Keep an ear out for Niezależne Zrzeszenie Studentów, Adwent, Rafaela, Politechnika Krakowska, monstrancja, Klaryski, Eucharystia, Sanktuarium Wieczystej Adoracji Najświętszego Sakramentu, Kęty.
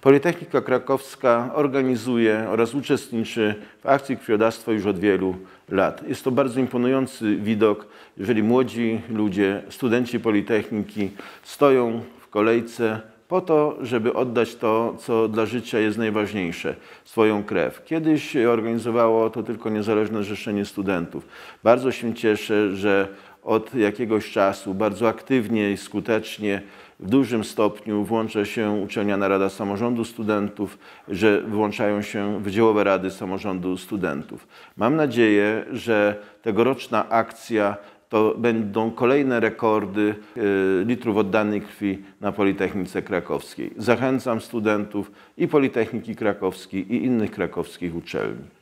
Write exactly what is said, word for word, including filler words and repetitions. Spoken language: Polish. Politechnika Krakowska organizuje oraz uczestniczy w akcji krwiodawstwa już od wielu lat. Jest to bardzo imponujący widok, jeżeli młodzi ludzie, studenci Politechniki stoją w kolejce po to, żeby oddać to, co dla życia jest najważniejsze, swoją krew. Kiedyś organizowało to tylko Niezależne Zrzeszenie Studentów. Bardzo się cieszę, że od jakiegoś czasu bardzo aktywnie i skutecznie w dużym stopniu włącza się Uczelniana Rada Samorządu Studentów, że włączają się Wydziałowe Rady Samorządu Studentów. Mam nadzieję, że tegoroczna akcja to będą kolejne rekordy litrów oddanej krwi na Politechnice Krakowskiej. Zachęcam studentów i Politechniki Krakowskiej, i innych krakowskich uczelni.